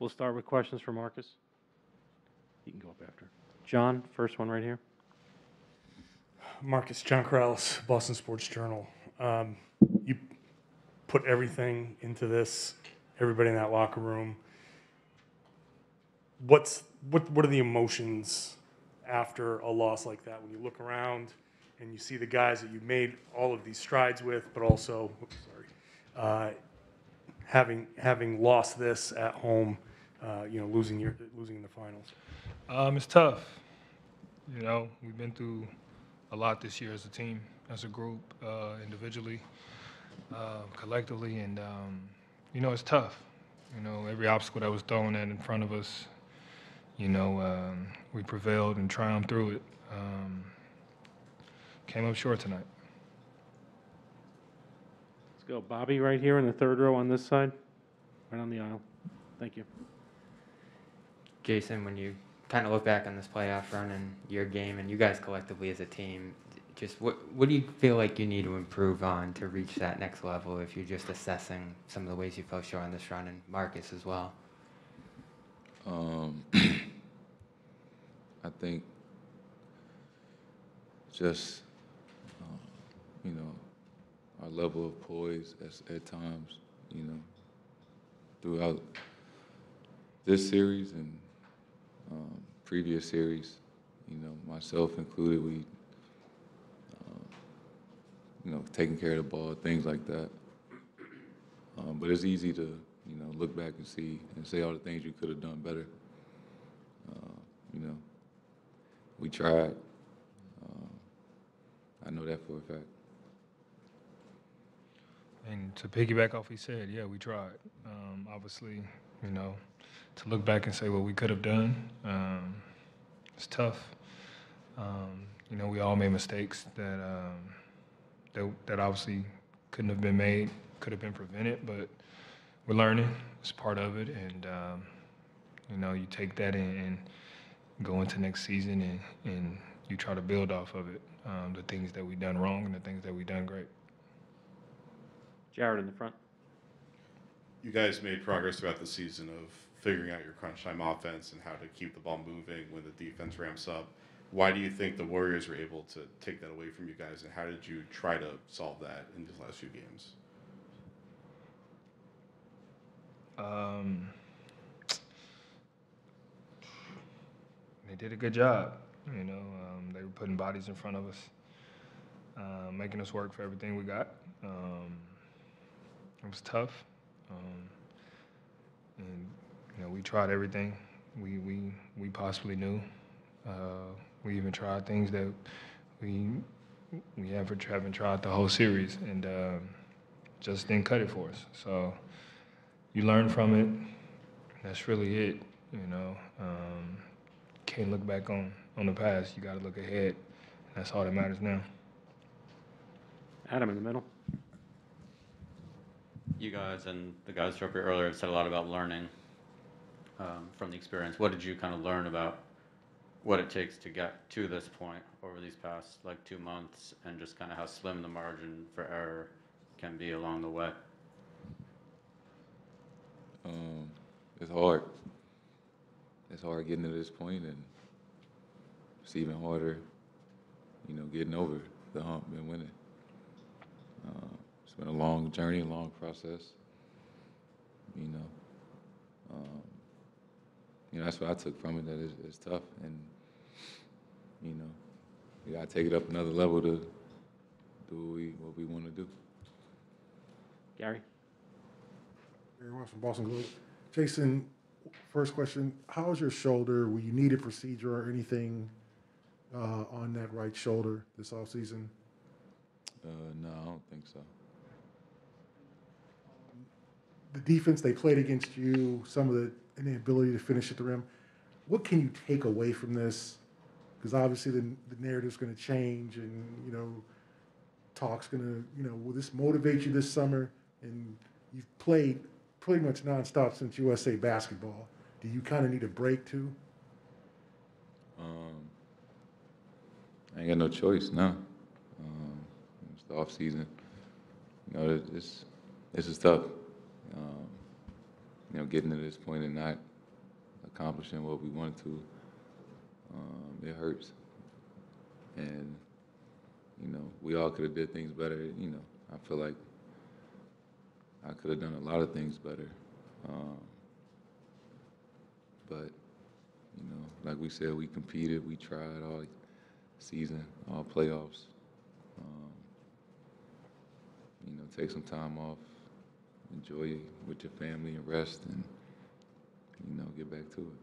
We'll start with questions for Marcus. You can go up after. John, first one right here. Marcus, John Corrales, Boston Sports Journal. You put everything into this, everybody in that locker room. What are the emotions after a loss like that when you look around and you see the guys that you made all of these strides with, but also having lost this at home, losing in the finals? It's tough. You know, we've been through a lot this year as a team, as a group, individually, collectively, and it's tough. You know, every obstacle that was thrown in front of us, we prevailed and triumphed through it. Came up short tonight. Let's go. Bobby right here in the third row on this side, right on the aisle. Thank you. Jayson, when you kind of look back on this playoff run and your game and you guys collectively as a team, just what do you feel like you need to improve on to reach that next level if you're just assessing some of the ways you fell short on this run, and Marcus as well? I think just, our level of poise at times, throughout this series and previous series, myself included, we, taking care of the ball, things like that. But it's easy to, look back and see and say all the things you could have done better. We tried. I know that for a fact. And to piggyback off what he said, yeah, we tried. Obviously, to look back and say what we could have done, it's tough. We all made mistakes that, that obviously couldn't have been made, could have been prevented, but we're learning. It's part of it, and you take that and go into next season and you try to build off of it, the things that we done wrong and the things that we done great. Jared in the front. You guys made progress throughout the season of figuring out your crunch time offense and how to keep the ball moving when the defense ramps up. Why do you think the Warriors were able to take that away from you guys, and how did you try to solve that in these last few games? They did a good job. They were putting bodies in front of us, making us work for everything we got. It was tough, and we tried everything we possibly knew. We even tried things that we haven't tried the whole series, and just didn't cut it for us. So you learn from it. That's really it. Can't look back on the past. You got to look ahead. That's all that matters now. Adam in the middle. You guys and the guys who were up here earlier have said a lot about learning from the experience. What did you kind of learn about what it takes to get to this point over these past 2 months, and just kind of how slim the margin for error can be along the way? It's hard. It's hard getting to this point, and it's even harder, getting over the hump and winning. It's been a long journey, a long process. That's what I took from it, that it's tough, and you gotta take it up another level to do what we want to do. Gary. Gary West from Boston Globe. Jayson, first question: how is your shoulder? Will you need a procedure or anything on that right shoulder this off season? No, I don't think so. The defense they played against you, some of the inability to finish at the rim. What can you take away from this? Because obviously the narrative's going to change, and talk's going to will this motivate you this summer? And you've played pretty much nonstop since USA Basketball. Do you kind of need a break too? I ain't got no choice now. It's the off season. This is tough. getting to this point and not accomplishing what we wanted to, it hurts. And we all could have did things better. I feel like I could have done a lot of things better. But like we said, we competed, we tried all season, all playoffs. Take some time off, enjoy it with your family and rest, and get back to it.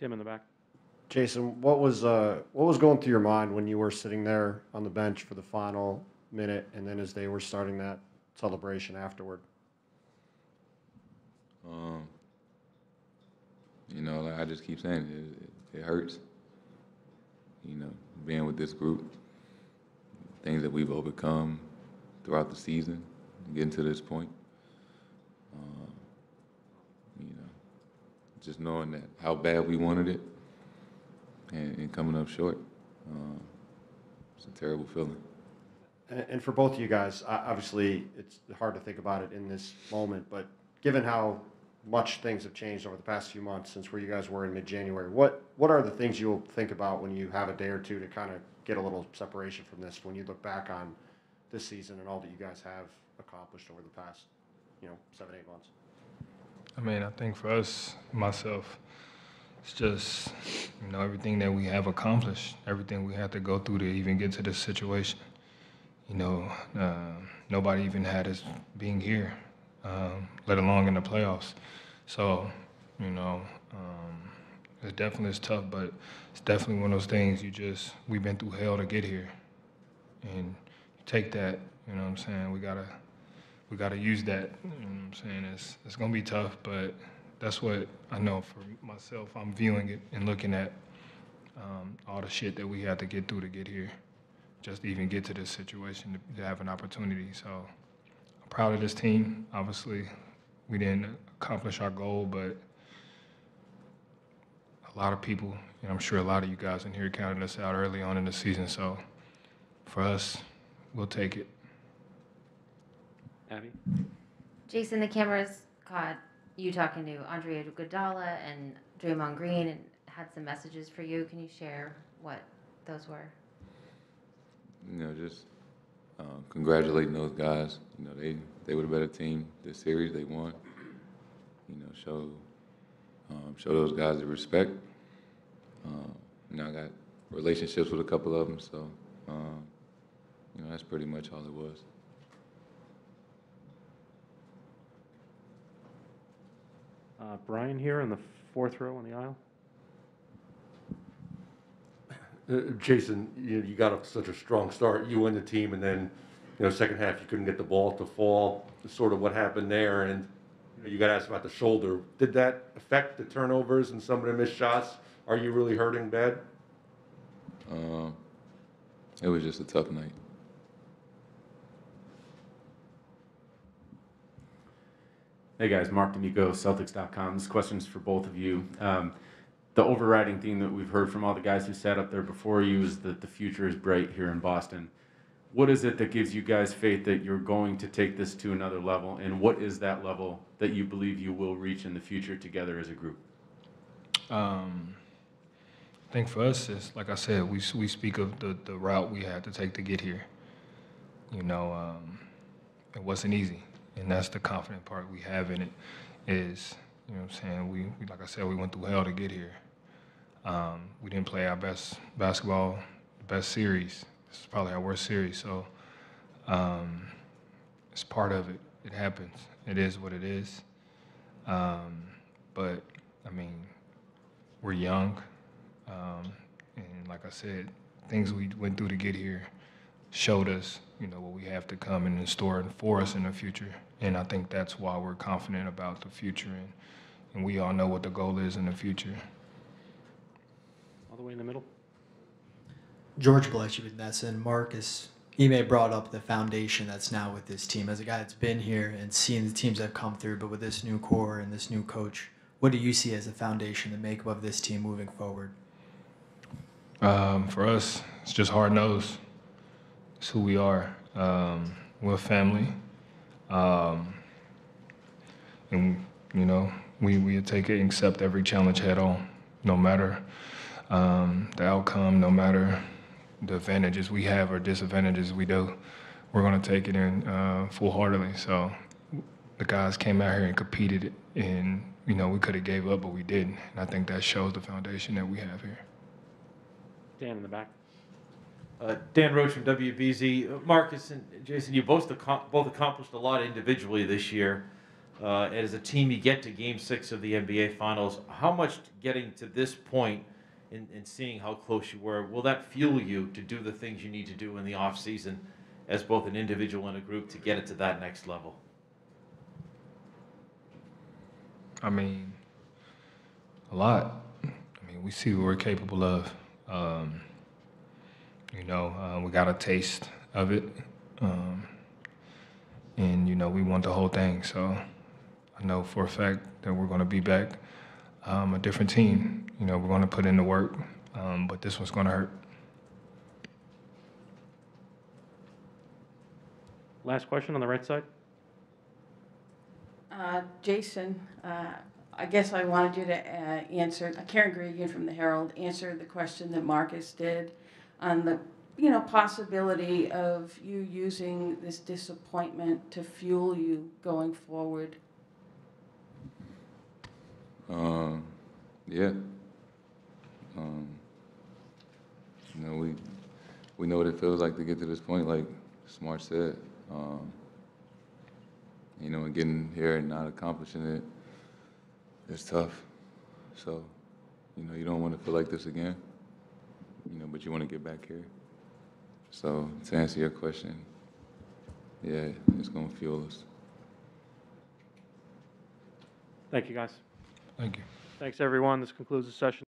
Tim in the back. Jayson, what was going through your mind when you were sitting there on the bench for the final minute, and then as they were starting that celebration afterward? Like I just keep saying, it hurts. Being with this group, things that we've overcome throughout the season, getting to this point. Just knowing that how bad we wanted it and coming up short, it's a terrible feeling. And for both of you guys, obviously it's hard to think about it in this moment, but given how much things have changed over the past few months since where you guys were in mid-January, what are the things you'll think about when you have a day or two to kind of get a little separation from this when you look back on this season and all that you guys have accomplished over the past, 7-8 months? I think for us, myself, it's just, everything that we have accomplished, everything we had to go through to even get to this situation. Nobody even had us being here, let alone in the playoffs. So, it's tough, but it's definitely one of those things we've been through hell to get here. And you take that, we gotta use that, It's gonna be tough, but that's what I know for myself. I'm viewing it and looking at all the shit that we had to get through to get here, just to even get to this situation, to have an opportunity. So I'm proud of this team. Obviously, we didn't accomplish our goal, but a lot of people, and I'm sure a lot of you guys in here counted us out early on in the season. So for us, we'll take it. Abby? Jayson, the cameras caught you talking to Andre Iguodala and Draymond Green and had some messages for you. Can you share what those were? Just congratulating those guys. They were the better team this series. They won. Show those guys the respect. I got relationships with a couple of them, so that's pretty much all it was. Brian here in the fourth row on the aisle. Jayson, you got up such a strong start. You win the team, and then second half you couldn't get the ball to fall. Sort of what happened there, and. You got to ask about the shoulder. Did that affect the turnovers and some of the missed shots? Are you really hurting bad? It was just a tough night. Hey guys, Mark D'Amico, Celtics.com. This question's for both of you. The overriding theme that we've heard from all the guys who sat up there before you is that the future is bright here in Boston. What is it that gives you guys faith that you're going to take this to another level, and what is that level that you believe you will reach in the future together as a group? I think for us, it's like I said, we speak of the route we had to take to get here. It wasn't easy, and that's the confident part we have in it is, we like I said, we went through hell to get here. We didn't play our best basketball, best series. It's probably our worst series, so it's part of it. It happens. It is what it is. But, we're young. And like I said, things we went through to get here showed us, what we have to come and in store and for us in the future. And I think that's why we're confident about the future. And we all know what the goal is in the future. All the way in the middle. George Bletchley with Nesson. Marcus, Ime brought up the foundation that's now with this team. As a guy that's been here and seeing the teams that have come through, but with this new core and this new coach, what do you see as the foundation, the makeup of this team moving forward? For us, it's just hard-nosed. It's who we are. We're a family. and you know, we would take it and accept every challenge head on, no matter the outcome, no matter the advantages we have or disadvantages we do. We're going to take it in full-heartedly. So the guys came out here and competed, and you know, we could have gave up, but we didn't. And I think that shows the foundation that we have here. Dan in the back. Dan Roach from WBZ. Marcus and Jayson, you both accomplished a lot individually this year. As a team, you get to Game 6 of the NBA Finals. How much getting to this point and seeing how close you were, will that fuel you to do the things you need to do in the offseason as both an individual and a group to get it to that next level? I mean, a lot. I mean, we see what we're capable of. You know, we got a taste of it. And, you know, we want the whole thing. So I know for a fact that we're going to be back a different team. You know, we're going to put in the work, but this one's going to hurt. Last question on the right side. Jayson, I guess I wanted you to answer, Karen Gregan from the Herald, answer the question that Marcus did on the, you know, possibility of you using this disappointment to fuel you going forward. Yeah. You know, we know what it feels like to get to this point, like Smart said. You know, and getting here and not accomplishing it, it's tough. So, you know, you don't want to feel like this again, you know, but you want to get back here. So to answer your question, yeah, it's going to fuel us. Thank you, guys. Thank you. Thanks, everyone. This concludes the session.